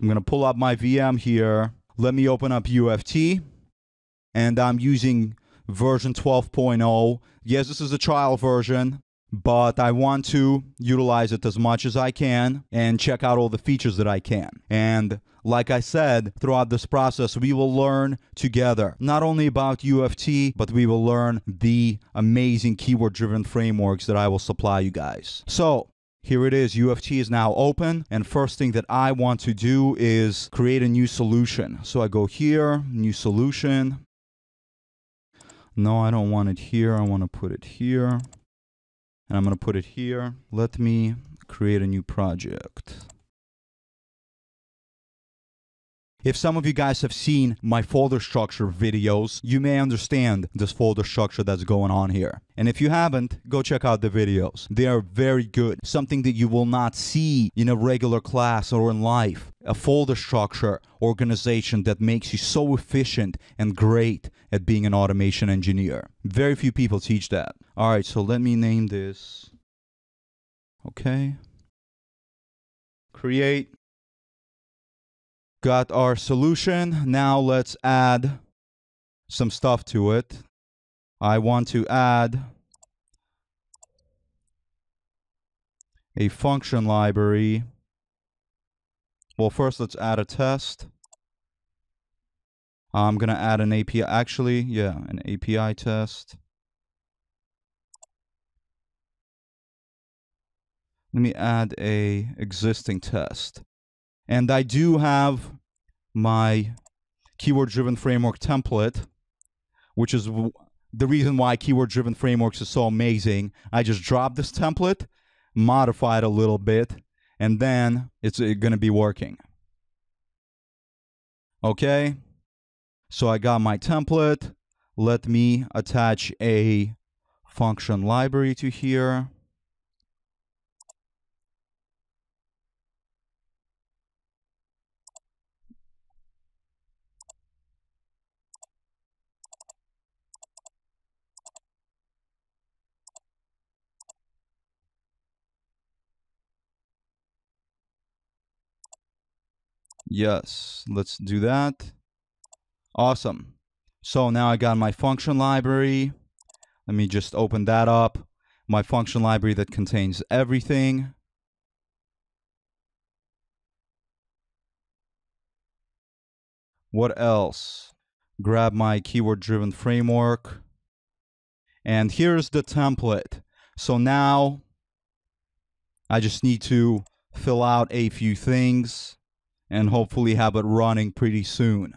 I'm going to pull up my VM here. Let me open up UFT, and I'm using version 12.0. Yes, this is a trial version, but I want to utilize it as much as I can and check out all the features that I can. And like I said, throughout this process, we will learn together, not only about UFT, but we will learn the amazing keyword-driven frameworks that I will supply you guys. So here it is, UFT is now open, and first thing that I want to do is create a new solution. So I go here, new solution. No, I don't want it here, I want to put it here. And I'm going to put it here. Let me create a new project. If some of you guys have seen my folder structure videos, you may understand this folder structure that's going on here. And if you haven't, go check out the videos. They are very good. Something that you will not see in a regular class or in life. A folder structure organization that makes you so efficient and great at being an automation engineer. Very few people teach that. All right, so let me name this. Okay. Create. Got our solution. Now let's add some stuff to it. I want to add a function library. Well, first let's add a test. I'm going to add an API. Actually, yeah, an API test. Let me add a existing test. And I do have my keyword-driven framework template, which is the reason why keyword-driven frameworks is so amazing. I just dropped this template, modified a little bit, and then it's going to be working. Okay, so I got my template. Let me attach a function library to here. Yes, let's do that. Awesome. So now I got my function library. Let me just open that up. My function library that contains everything. What else? Grab my keyword-driven framework. And here's the template. So now I just need to fill out a few things and hopefully have it running pretty soon.